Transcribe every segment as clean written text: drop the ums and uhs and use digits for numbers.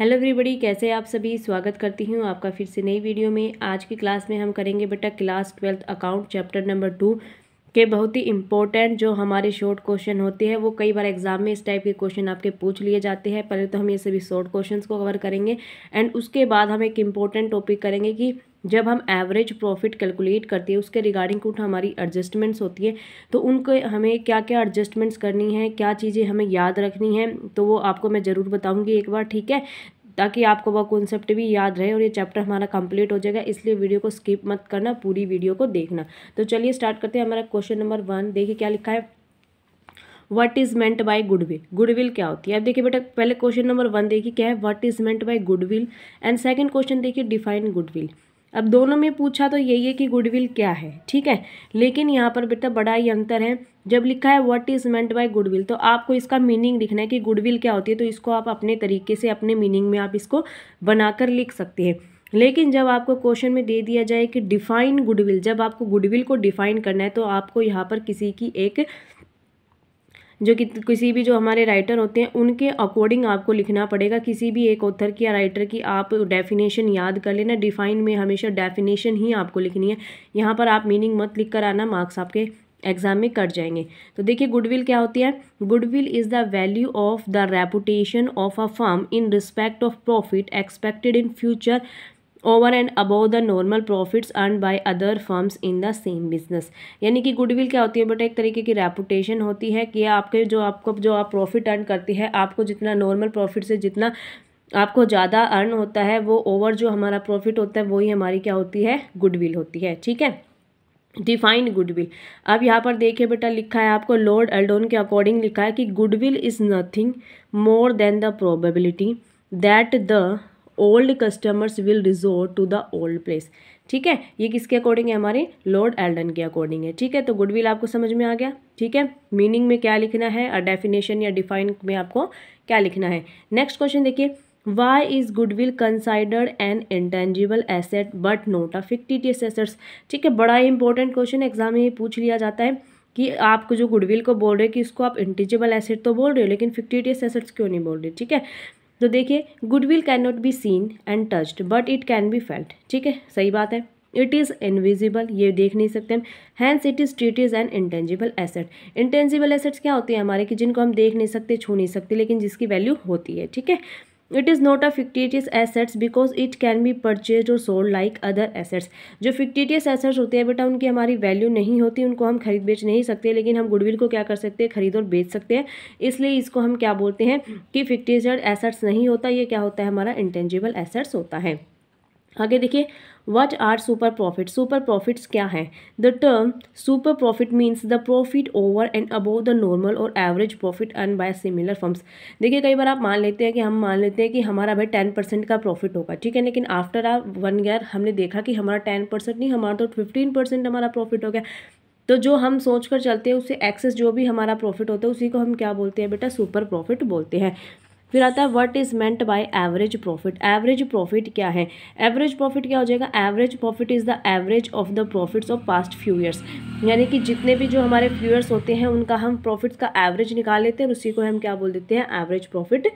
Hello everybody, कैसे आप सभी। स्वागत करती हूँ आपका फिर से नई वीडियो में। आज की क्लास में हम करेंगे बेटा क्लास 12 अकाउंट चैप्टर नंबर 2 के बहुत ही इम्पोर्टेंट जो हमारे शॉर्ट क्वेश्चन होते हैं। वो कई बार एग्जाम में इस टाइप के क्वेश्चन आपके पूछ लिए जाते हैं। पहले तो हम ये सभी शॉर्ट क्वेश्चंस को कवर करेंगे एंड उसके बाद हम एक इम्पोर्टेंट टॉपिक करेंगे कि जब हम एवरेज प्रॉफिट कैलकुलेट करते हैं उसके रिगार्डिंग कुछ हमारी एडजस्टमेंट्स होती है, तो उनको हमें क्या क्या एडजस्टमेंट्स करनी है, क्या चीज़ें हमें याद रखनी है, तो वो आपको मैं ज़रूर बताऊँगी एक बार, ठीक है, ताकि आपको वह कॉन्सेप्ट भी याद रहे और ये चैप्टर हमारा कंप्लीट हो जाएगा। इसलिए वीडियो को स्किप मत करना, पूरी वीडियो को देखना। तो चलिए स्टार्ट करते हैं। हमारा क्वेश्चन नंबर 1 देखिए क्या लिखा है, what is meant by goodwill. Goodwill क्या होती है। अब देखिए बेटा पहले क्वेश्चन नंबर 1 देखिए क्या है, what is meant by goodwill, and second question देखिए डिफाइन गुडविल। अब दोनों में पूछा तो यही है कि गुडविल क्या है, ठीक है, लेकिन यहाँ पर बेटा बड़ा ही अंतर है। जब लिखा है what is meant by goodwill तो आपको इसका मीनिंग लिखना है कि गुडविल क्या होती है, तो इसको आप अपने तरीके से अपने मीनिंग में आप इसको बनाकर लिख सकते हैं। लेकिन जब आपको क्वेश्चन में दे दिया जाए कि डिफाइन गुडविल, जब आपको गुडविल को डिफाइन करना है तो आपको यहाँ पर किसी की एक जो कि किसी भी जो हमारे राइटर होते हैं उनके अकॉर्डिंग आपको लिखना पड़ेगा। किसी भी एक ऑथर की या राइटर की आप डेफिनेशन याद कर लेना। डिफाइन में हमेशा डेफिनेशन ही आपको लिखनी है, यहाँ पर आप मीनिंग मत लिख कर आना, मार्क्स आपके एग्जाम में कट जाएंगे। तो देखिए गुडविल क्या होती है, goodwill is the value of the reputation of a firm in respect of profit expected in future over and above the normal profits earn by other firms in the same business. यानी कि goodwill क्या होती है बेटा, एक तरीके की reputation होती है कि आपके जो आप प्रॉफिट अर्न करते हैं, आपको जितना नॉर्मल प्रॉफिट से जितना आपको ज़्यादा अर्न होता है वो ओवर जो हमारा प्रॉफिट होता है वही हमारी क्या होती है, गुडविल होती है, ठीक है। डिफाइन गुडविल, अब यहाँ पर देखिए बेटा लिखा है आपको लॉर्ड एल्डोन के अकॉर्डिंग लिखा है कि goodwill is nothing more than the probability that the old customers will resort to the old place, ठीक है। ये किसके अकॉर्डिंग है, हमारे लॉर्ड एल्डन के अकॉर्डिंग है, ठीक है। तो गुडविल आपको समझ में आ गया, ठीक है, मीनिंग में क्या लिखना है और डेफिनेशन या डिफाइन में आपको क्या लिखना है। नेक्स्ट क्वेश्चन देखिए, why is goodwill considered an intangible asset but not a fictitious assets, ठीक है। बड़ा ही इंपॉर्टेंट क्वेश्चन, एग्जाम में ये पूछ लिया जाता है कि आपको जो गुडविल को बोल रहे हैं कि इसको आप इंटेंजिबल एसेट तो बोल रहे हो लेकिन फिक्टिटियस एसेट्स क्यों नहीं बोल रहे, ठीक है। तो देखिए goodwill can not be seen and touched but it can be felt, ठीक है, सही बात है। इट इज़ इनविजिबल, ये देख नहीं सकते हम, hence it is treated an intangible asset. Intangible assets क्या होते हैं हमारे कि जिनको हम देख नहीं सकते, छू नहीं सकते, लेकिन जिसकी वैल्यू होती है, ठीक है। It is not a fictitious assets because it can be purchase और सोल्ड लाइक अदर एसेट्स। जो फिक्टिटियस एसेट्स होते हैं बेटा उनकी हमारी वैल्यू नहीं होती, उनको हम खरीद बेच नहीं सकते, लेकिन हम गुडविल को क्या कर सकते हैं, खरीद और बेच सकते हैं। इसलिए इसको हम क्या बोलते हैं कि फिक्टिटियस एसेट्स नहीं होता, ये क्या होता है हमारा इंटेंजिबल एसेट्स होता है। आगे देखिए, what are super profit. Super profits क्या हैं। The term super profit means the profit over and above the normal or average profit earn by similar firms. देखिए कई बार आप मान लेते हैं कि हम मान लेते हैं कि हमारा भाई 10% का प्रॉफिट होगा, ठीक है, लेकिन आफ्टर आ 1 ईयर हमने देखा कि हमारा 10% नहीं, हमारा तो 15% हमारा प्रॉफिट हो गया। तो जो हम सोच कर चलते हैं उससे एक्सेस जो भी हमारा प्रॉफिट होता है उसी को हम क्या बोलते हैं बेटा, सुपर प्रॉफिट बोलते हैं। फिर आता है what is meant by average profit. Average profit क्या है, एवरेज प्रॉफिट क्या हो जाएगा, average profit is the average of the profits of past few years. यानी कि जितने भी जो हमारे फ्यू ईयर्स होते हैं उनका हम प्रॉफिट्स का एवरेज निकाल लेते हैं और उसी को हम क्या बोल देते हैं, एवरेज प्रॉफिट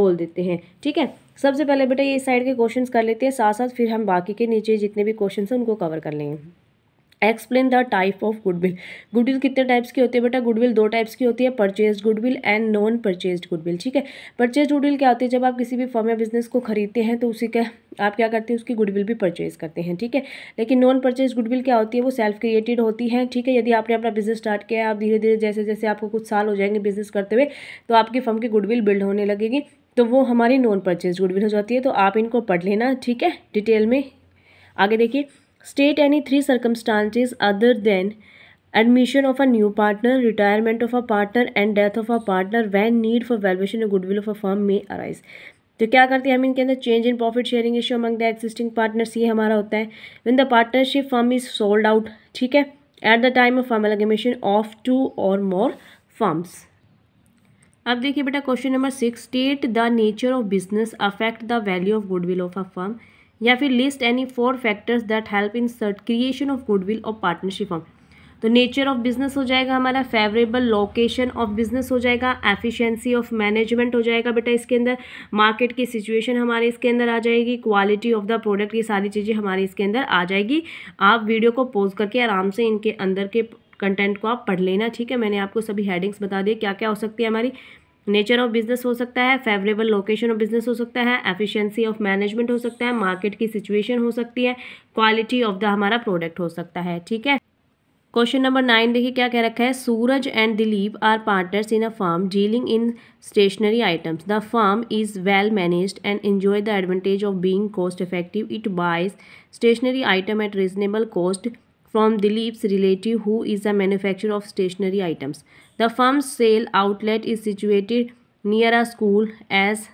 बोल देते हैं, ठीक है। सबसे पहले बेटा ये इस साइड के क्वेश्चन कर लेते हैं, साथ साथ फिर हम बाकी के नीचे जितने भी क्वेश्चन हैं उनको कवर कर लेंगे। Explain the type of goodwill. Goodwill कितने टाइप्स की होती है बेटा, गुडविल 2 टाइप्स की होती है, purchase goodwill and non purchase goodwill, ठीक है। परचेज गुडविल क्या होती है, जब आप किसी भी फर्म या बिजनेस को खरीदते हैं तो उसी का आप क्या करते हैं, उसकी गुडविल भी परचेज करते हैं, ठीक है। लेकिन नॉन परचेज गुडविल क्या होती है, वो सेल्फ क्रिएटेड होती है, ठीक है। यदि आपने अपना बिजनेस स्टार्ट किया है, आप धीरे धीरे जैसे जैसे आपको कुछ साल हो जाएंगे बिजनेस करते हुए तो आपकी फर्म की गुडविल बिल्ड होने लगेगी, तो वो हमारी नॉन परचेज गुडविल हो जाती है। तो आप इनको पढ़ लेना, ठीक है, डिटेल में। आगे देखिए, state any 3 circumstances other than admission of a new partner, retirement of a partner and death of a partner when need for valuation of goodwill of a firm may arise. तो क्या करते हैं हम इनके अंदर, change in profit sharing ratio among the existing partners, ये हमारा होता है। when the partnership firm is sold out, ठीक है, at the time of amalgamation of 2 or more firms. अब देखिए बेटा question number 6, state the nature of business affect the value of goodwill of a firm, या फिर list any 4 factors that help in creation of goodwill और partnership firm. तो nature of business हो जाएगा हमारा फेवरेबल, लोकेशन ऑफ बिजनेस हो जाएगा, efficiency of management हो जाएगा बेटा इसके अंदर, मार्केट की सिचुएशन हमारे इसके अंदर आ जाएगी, क्वालिटी ऑफ द प्रोडक्ट, ये सारी चीज़ें हमारे इसके अंदर आ जाएगी। आप वीडियो को पॉज करके आराम से इनके अंदर के कंटेंट को आप पढ़ लेना, ठीक है। मैंने आपको सभी हेडिंग्स बता दिए क्या क्या हो सकती है हमारी। नेचर ऑफ बिजनेस हो सकता है, फेवरेबल लोकेशन ऑफ बिजनेस हो सकता है, एफिशिएंसी ऑफ मैनेजमेंट हो सकता है, मार्केट की सिचुएशन हो सकती है, क्वालिटी ऑफ द हमारा प्रोडक्ट हो सकता है, ठीक है। क्वेश्चन नंबर 9 देखिए क्या कह रखा है। Suraj and Dilip are partners in a firm dealing in stationery items. The firm is well managed and enjoy the advantage of being cost effective. It buys stationery item at reasonable cost from Dilip's relative who is a manufacturer of stationery items. The firm's sale outlet is situated near a school. As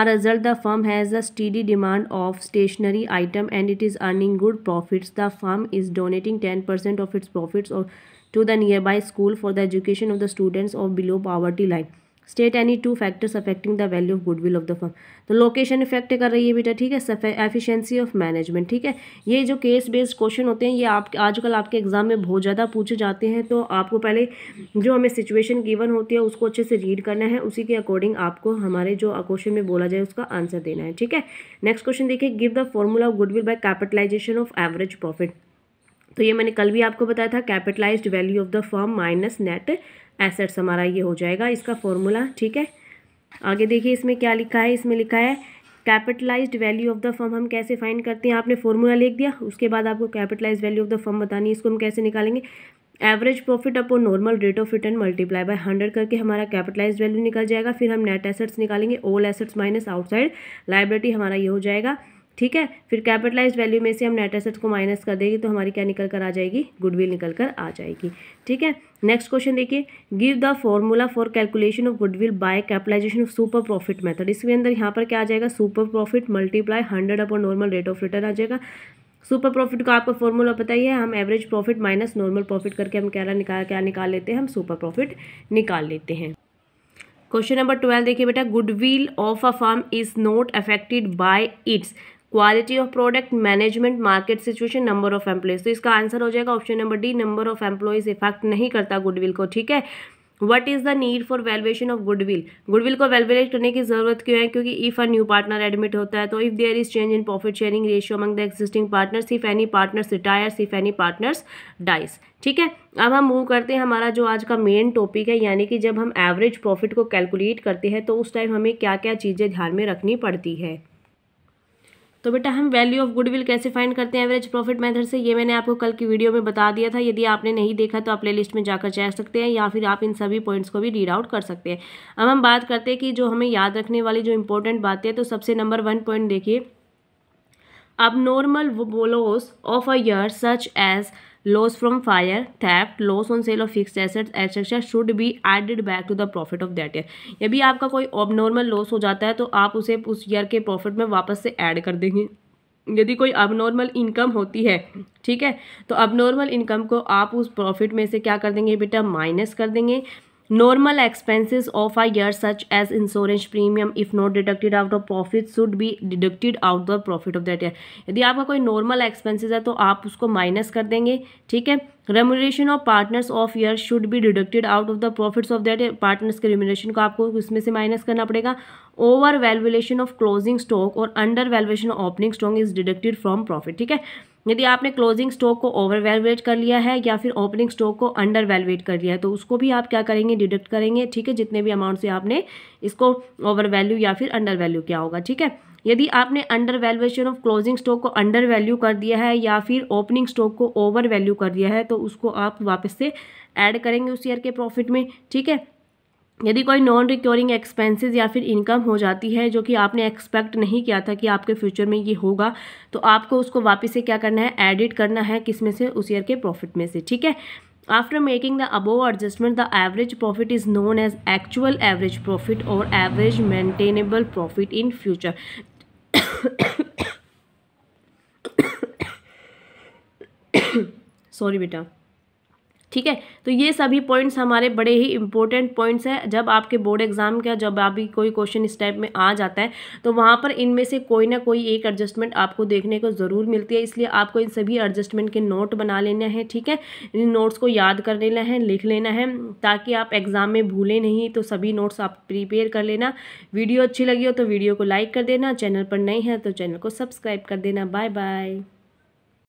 a result, the firm has a steady demand of stationery item and it is earning good profits. The firm is donating 10% of its profits to the nearby school for the education of the students of below poverty line. State any two factors affecting the value of goodwill of the firm. तो location effect कर रही है बेटा, ठीक है, efficiency of management, ठीक है। ये जो केस बेस्ड क्वेश्चन होते हैं ये आप आजकल आपके एग्जाम में बहुत ज़्यादा पूछे जाते हैं। तो आपको पहले जो हमें सिचुएशन गिवन होती है उसको अच्छे से रीड करना है, उसी के अकॉर्डिंग आपको हमारे जो क्वेश्चन में बोला जाए उसका आंसर देना है, ठीक है। नेक्स्ट क्वेश्चन देखिए, give the formula of goodwill by capitalisation of average profit. तो ये मैंने कल भी आपको बताया था, capitalised value of the firm minus net assets हमारा ये हो जाएगा इसका फॉर्मूला, ठीक है। आगे देखिए इसमें क्या लिखा है, इसमें लिखा है capitalised value of the firm हम कैसे फाइंड करते हैं। आपने फॉर्मूला लिख दिया, उसके बाद आपको capitalised value of the firm बतानी है, इसको हम कैसे निकालेंगे। Average profit upon normal rate of return multiply by 100 करके हमारा कैपिटलाइज्ड वैल्यू निकल जाएगा। फिर हम नेट एसेट्स निकालेंगे, all assets minus outside liability हमारा ये हो जाएगा, ठीक है। फिर कैपिटलाइज्ड वैल्यू में से हम नेट एसेट्स को माइनस कर देंगे तो हमारी क्या निकल कर आ जाएगी, गुडविल निकल कर आ जाएगी, ठीक है। नेक्स्ट क्वेश्चन देखिए, give the formula for calculation of goodwill by capitalisation of super profit method. इसके अंदर यहाँ पर क्या आ जाएगा, super profit multiply 100 upon normal rate of return आ जाएगा। सुपर प्रॉफिट का आपको फॉर्मूला पता ही है, हम average profit minus normal profit करके हम क्या निकाल लेते हैं, हम सुपर प्रॉफिट निकाल लेते हैं। क्वेश्चन नंबर 12 देखिए बेटा, goodwill of a firm is not affected by its quality of product, management, market situation, number of employees. तो इसका आंसर हो जाएगा option number D, number of employees effect नहीं करता गुडविल को, ठीक है। What is the need for valuation of goodwill, goodwill को वैल्यूएट करने की जरूरत क्यों है, क्योंकि if a new partner admit होता है तो if there is change in profit sharing ratio among the existing partners, if any partners retires, if any partners dies, ठीक है। अब हम मूव करते हैं हमारा जो आज का मेन टॉपिक है, यानी कि जब हम एवरेज प्रॉफिट को कैलकुलेट करते हैं तो उस टाइम हमें क्या क्या चीज़ें ध्यान में रखनी पड़ती है। तो बेटा हम वैल्यू ऑफ गुडविल कैसे फाइंड करते हैं एवरेज प्रॉफिट मेथड से, ये मैंने आपको कल की वीडियो में बता दिया था। यदि आपने नहीं देखा तो आप प्लेलिस्ट में जाकर चेक सकते हैं, या फिर आप इन सभी पॉइंट्स को भी रीड आउट कर सकते हैं। अब हम बात करते हैं कि जो हमें याद रखने वाली जो इंपॉर्टेंट बातें हैं, तो सबसे नंबर 1 पॉइंट देखिए, अब normal loss of a year such as loss from fire, theft, loss on sale of fixed assets etcetera should be added back to the profit of that year. यदि आपका कोई abnormal loss हो जाता है तो आप उसे उस ईयर के प्रॉफिट में वापस से ऐड कर देंगे। यदि कोई अबनॉर्मल इनकम होती है, ठीक है, तो अबनॉर्मल इनकम को आप उस प्रॉफिट में से क्या कर देंगे बेटा, माइनस कर देंगे। Normal expenses of a year such as insurance premium if not deducted out of profit should be deducted out the profit of that year. यदि आपका कोई नॉर्मल एक्सपेंसेस है तो आप उसको माइनस कर देंगे, ठीक है। Remuneration of partners of year should be deducted out of the profits of that year, partners के रेम्यूनरेशन को आपको इसमें से माइनस करना पड़ेगा। Over valuation of closing stock or under valuation of opening stock is deducted from profit, ठीक है। यदि आपने क्लोजिंग स्टॉक को ओवर वैल्यूएट कर लिया है या फिर ओपनिंग स्टॉक को अंडर वैल्यूएट कर लिया है तो उसको भी आप क्या करेंगे, डिडक्ट करेंगे, ठीक है, जितने भी अमाउंट से आपने इसको ओवर वैल्यू या फिर अंडर वैल्यू किया होगा, ठीक है। यदि आपने under valuation of closing stock को अंडर वैल्यू कर दिया है या फिर ओपनिंग स्टॉक को ओवर वैल्यू कर दिया है तो उसको आप वापस से ऐड करेंगे उस ईयर के प्रॉफिट में, ठीक है। यदि कोई नॉन रिक्योरिंग एक्सपेंसेस या फिर इनकम हो जाती है जो कि आपने एक्सपेक्ट नहीं किया था कि आपके फ्यूचर में ये होगा, तो आपको उसको वापस से क्या करना है, एडिट करना है, किस में से, उस ईयर के प्रॉफिट में से, ठीक है। After making the above adjustment the average profit is known as actual average profit or average maintainable profit in future. Sorry बेटा, ठीक है। तो ये सभी पॉइंट्स हमारे बड़े ही इंपॉर्टेंट पॉइंट्स हैं। जब आपके बोर्ड एग्जाम का जब आप भी कोई क्वेश्चन इस टाइप में आ जाता है तो वहाँ पर इनमें से कोई ना कोई एक एडजस्टमेंट आपको देखने को ज़रूर मिलती है, इसलिए आपको इन सभी एडजस्टमेंट के नोट बना लेने हैं। ठीक है, इन नोट्स को याद कर लेना है, लिख लेना है, ताकि आप एग्ज़ाम में भूलें नहीं। तो सभी नोट्स आप प्रिपेयर कर लेना। वीडियो अच्छी लगी हो तो वीडियो को लाइक कर देना, चैनल पर नए हैं तो चैनल को सब्सक्राइब कर देना। Bye bye.